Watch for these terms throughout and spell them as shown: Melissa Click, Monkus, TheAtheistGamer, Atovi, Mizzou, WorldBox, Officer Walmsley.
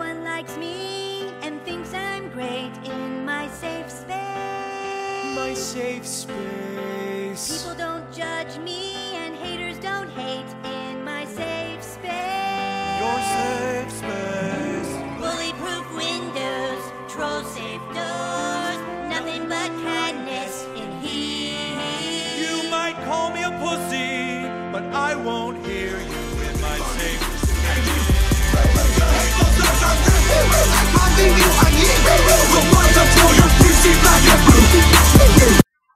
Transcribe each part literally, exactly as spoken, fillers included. Everyone likes me and thinks I'm great in my safe space. My safe space. People don't judge me and haters don't hate in my safe space. Your safe space. Bully-proof windows, troll-safe doors, nothing but kindness in here. You might call me a pussy, but I won't hear you in my safe space.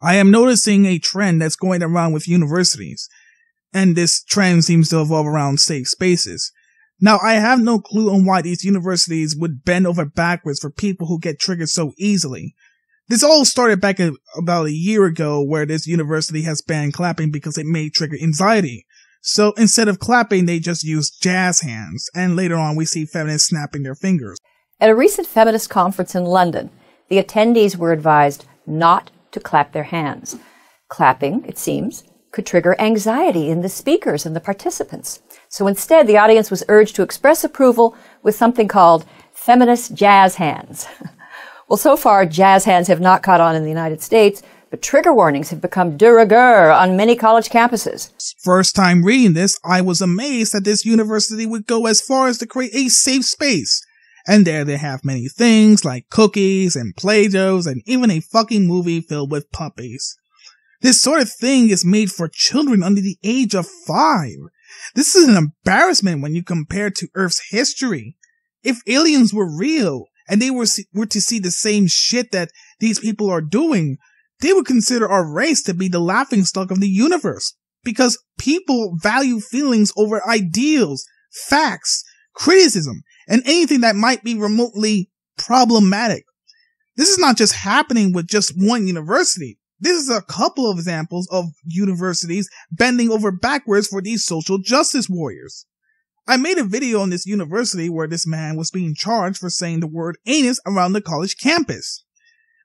I am noticing a trend that's going around with universities, and this trend seems to evolve around safe spaces. Now, I have no clue on why these universities would bend over backwards for people who get triggered so easily. This all started back a, about a year ago, where this university has banned clapping because it may trigger anxiety. So instead of clapping, they just use jazz hands, and later on we see feminists snapping their fingers. At a recent feminist conference in London, the attendees were advised not to clap their hands. Clapping, it seems, could trigger anxiety in the speakers and the participants. So instead, the audience was urged to express approval with something called feminist jazz hands. Well, so far, jazz hands have not caught on in the United States, but trigger warnings have become de rigueur on many college campuses. First time reading this, I was amazed that this university would go as far as to create a safe space. And there they have many things like cookies and Play-Dohs and even a fucking movie filled with puppies. This sort of thing is made for children under the age of five. This is an embarrassment when you compare to Earth's history. If aliens were real and they were, were to see the same shit that these people are doing, they would consider our race to be the laughingstock of the universe, because people value feelings over ideals, facts, criticism, and anything that might be remotely problematic. This is not just happening with just one university. This is a couple of examples of universities bending over backwards for these social justice warriors. I made a video on this university where this man was being charged for saying the word anus around the college campus.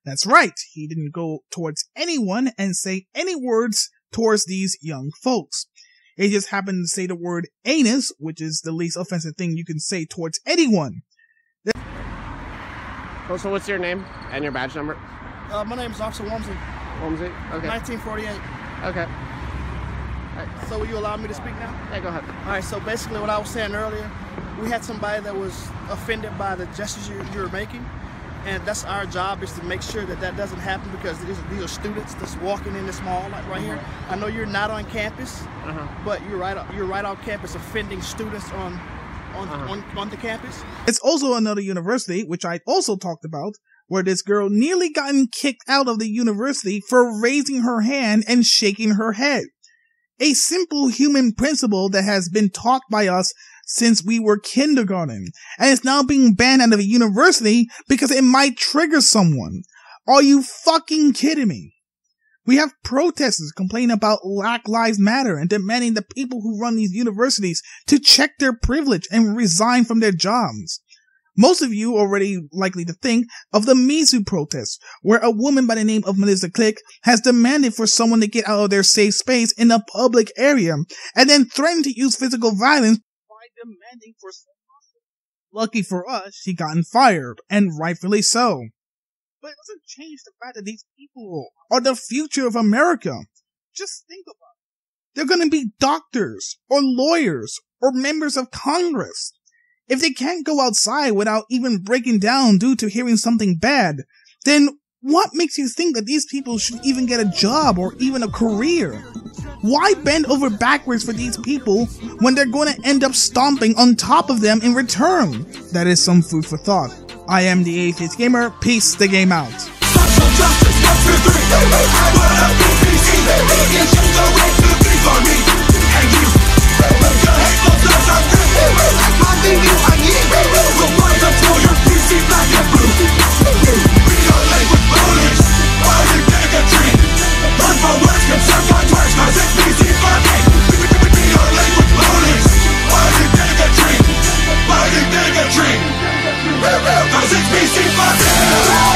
That's right, he didn't go towards anyone and say any words towards these young folks. He just happened to say the word anus, which is the least offensive thing you can say towards anyone. Oh, so what's your name and your badge number? Uh, my name is Officer Walmsley. Walmsley? Okay. nineteen forty-eight. Okay. Right. So will you allow me to speak now? Yeah, go ahead. All right, so basically what I was saying earlier, we had somebody that was offended by the gestures you, you were making. And that's our job, is to make sure that that doesn't happen, because these are, these are students that's walking in this mall, like right here. I know you're not on campus, uh-huh. but you're right, you're right on campus, offending students on, on, uh-huh. on, on the campus. It's also another university, which I also talked about, where this girl nearly gotten kicked out of the university for raising her hand and shaking her head. A simple human principle that has been taught by us since we were kindergarten, and it's now being banned out of a university because it might trigger someone. Are you fucking kidding me? We have protesters complaining about Black Lives Matter and demanding the people who run these universities to check their privilege and resign from their jobs. Most of you already likely to think of the Mizzou protests, where a woman by the name of Melissa Click has demanded for someone to get out of their safe space in a public area and then threatened to use physical violence. Demanding for some muscle. Lucky for us, she gotten fired, and rightfully so. But it doesn't change the fact that these people are the future of America. Just think about it. They're going to be doctors, or lawyers, or members of Congress. If they can't go outside without even breaking down due to hearing something bad, then what makes you think that these people should even get a job or even a career? Why bend over backwards for these people when they're going to end up stomping on top of them in return? That is some food for thought. I am the Atheist Gamer. Peace the game out.